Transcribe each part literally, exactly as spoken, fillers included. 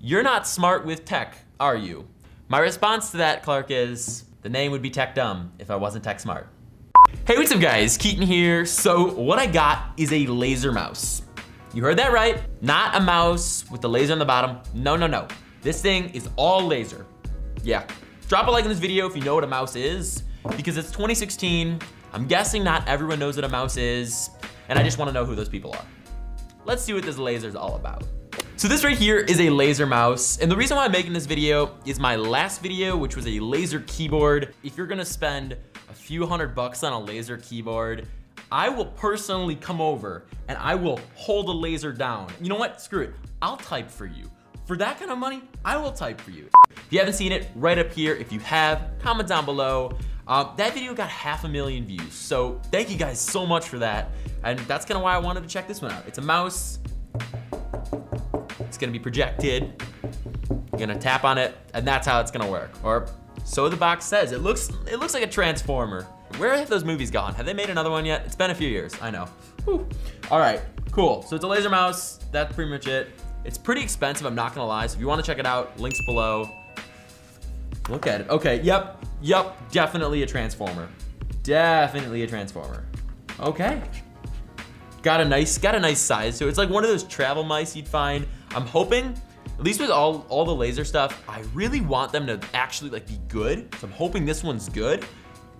you're not smart with tech, are you? My response to that, Clark, is the name would be Tech Dumb if I wasn't tech smart. Hey, what's up guys, Keaton here. So what I got is a laser mouse. You heard that right, not a mouse with the laser on the bottom. No, no, no, this thing is all laser. Yeah, drop a like on this video if you know what a mouse is, because it's twenty sixteen, I'm guessing not everyone knows what a mouse is, and I just wanna know who those people are. Let's see what this laser is all about. So this right here is a laser mouse, and the reason why I'm making this video is my last video, which was a laser keyboard. If you're gonna spend a few hundred bucks on a laser keyboard, I will personally come over and I will hold a laser down. You know what, screw it, I'll type for you. For that kind of money, I will type for you. If you haven't seen it, right up here. If you have, comment down below. Um, that video got half a million views, so thank you guys so much for that. And that's kinda why I wanted to check this one out. It's a mouse. It's gonna be projected, you're gonna tap on it, and that's how it's gonna work, or so the box says. It looks it looks like a transformer. Where have those movies gone? Have they made another one yet? It's been a few years, I know. Whew. All right, cool, so it's a laser mouse, that's pretty much it. It's pretty expensive, I'm not gonna lie, so if you wanna check it out, links below. Look at it, okay, yep, yep, definitely a transformer. Definitely a transformer, okay. Got a nice, got a nice size, so it's like one of those travel mice you'd find. I'm hoping, at least with all, all the laser stuff, I really want them to actually like be good. So I'm hoping this one's good.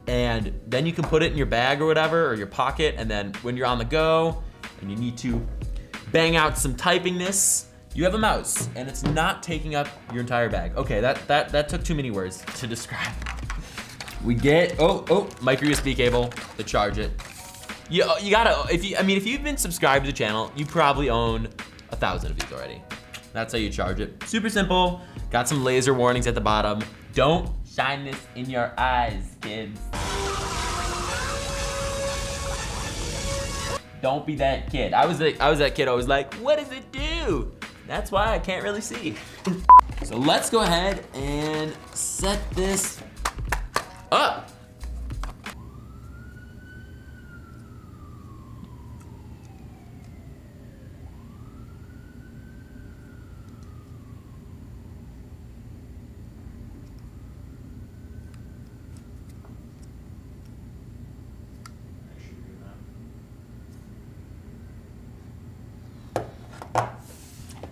And then you can put it in your bag or whatever, or your pocket. And then when you're on the go and you need to bang out some typingness, you have a mouse and it's not taking up your entire bag. Okay, that, that, that took too many words to describe. We get, oh, oh, micro U S B cable to charge it. You, you gotta, if you, I mean, if you've been subscribed to the channel, you probably own a thousand of these already. That's how you charge it. Super simple. Got some laser warnings at the bottom. Don't shine this in your eyes, kids. Don't be that kid. I was like, I was that kid. I was like, what does it do? That's why I can't really see. So let's go ahead and set this up.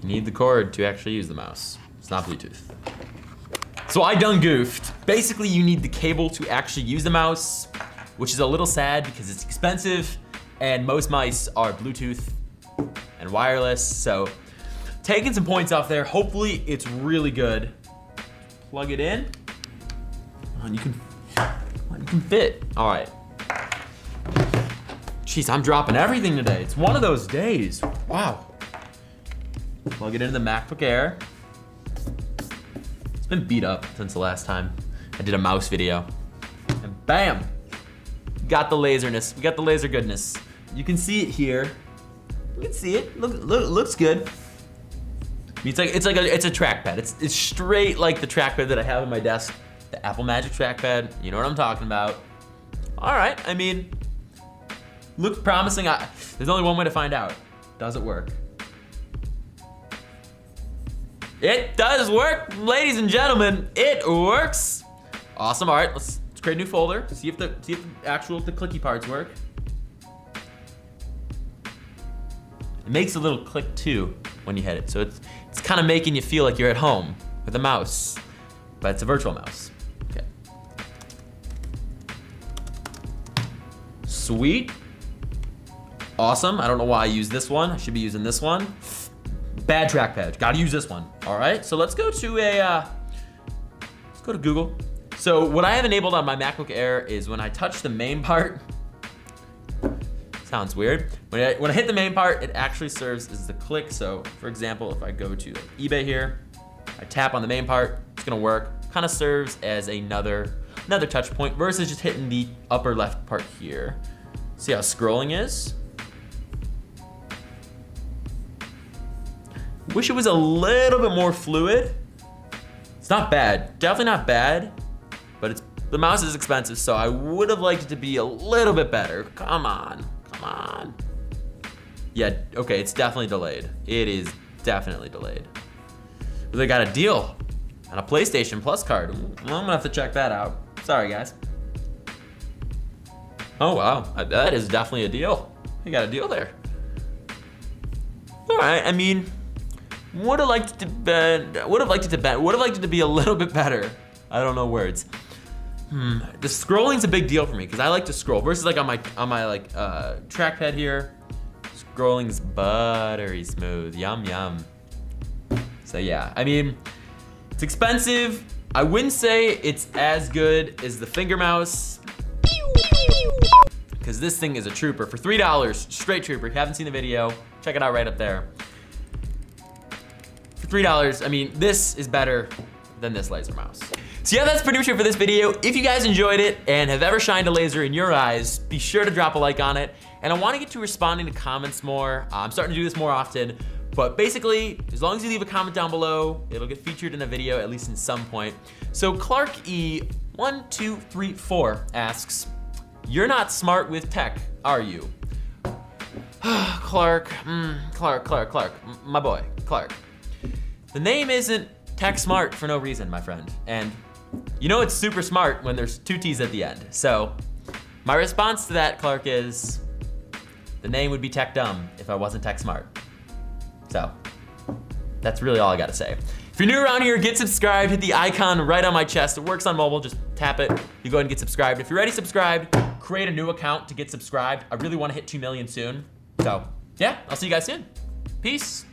You need the cord to actually use the mouse. It's not Bluetooth. So I done goofed. Basically, you need the cable to actually use the mouse, which is a little sad because it's expensive and most mice are Bluetooth and wireless. So taking some points off there. Hopefully it's really good. Plug it in. And you can, you can fit. All right. Jeez, I'm dropping everything today. It's one of those days. Wow. Plug it into the MacBook Air. It's been beat up since the last time I did a mouse video. And bam, got the laserness. We got the laser goodness. You can see it here. You can see it. Look, look looks good. It's like it's like a it's a trackpad. It's it's straight like the trackpad that I have on my desk, the Apple Magic Trackpad. You know what I'm talking about. All right. I mean, looks promising. I, there's only one way to find out. Does it work? It does work, ladies and gentlemen. It works. Awesome. All right, let's, let's create a new folder. See if the see if the actual the clicky parts work. It makes a little click too when you hit it, so it's it's kind of making you feel like you're at home with a mouse, but it's a virtual mouse. Okay. Sweet. Awesome. I don't know why I use this one. I should be using this one. Bad trackpad, gotta use this one. All right, so let's go to a, uh, let's go to Google. So what I have enabled on my MacBook Air is when I touch the main part, sounds weird. When I, when I hit the main part, it actually serves as the click. So for example, if I go to like eBay here, I tap on the main part, it's gonna work. Kind of serves as another, another touch point versus just hitting the upper left part here. See how scrolling is? Wish it was a little bit more fluid. It's not bad, definitely not bad, but it's the mouse is expensive, so I would have liked it to be a little bit better. Come on, come on. Yeah, okay, it's definitely delayed. It is definitely delayed. but they got a deal on a PlayStation Plus card. I'm gonna have to check that out. Sorry, guys. Oh, wow, that is definitely a deal. You got a deal there. All right, I mean, would have liked it to be, would have liked it to be, would have liked it to be a little bit better. I don't know words. Hmm, the scrolling's a big deal for me because I like to scroll versus like on my on my like uh, trackpad here. Scrolling's buttery smooth, yum yum. So yeah, I mean, it's expensive. I wouldn't say it's as good as the finger mouse because this thing is a trooper. For three dollars, straight trooper. If you haven't seen the video, check it out right up there. For three dollars, I mean, this is better than this laser mouse. So yeah, that's pretty much it for this video. If you guys enjoyed it and have ever shined a laser in your eyes, be sure to drop a like on it. And I wanna get to responding to comments more. I'm starting to do this more often, but basically, as long as you leave a comment down below, it'll get featured in a video, at least in some point. So Clark E one two three four asks, "You're not smart with tech, are you?" Clark, mm, Clark, Clark, Clark, my boy, Clark. The name isn't TechSmartt for no reason, my friend. And you know it's super smart when there's two T's at the end. So my response to that, Clark, is the name would be Tech Dumb if I wasn't Tech Smart. So that's really all I gotta say. If you're new around here, get subscribed, hit the icon right on my chest. It works on mobile, just tap it. You go ahead and get subscribed. If you're already subscribed, create a new account to get subscribed. I really wanna hit two million soon. So yeah, I'll see you guys soon. Peace.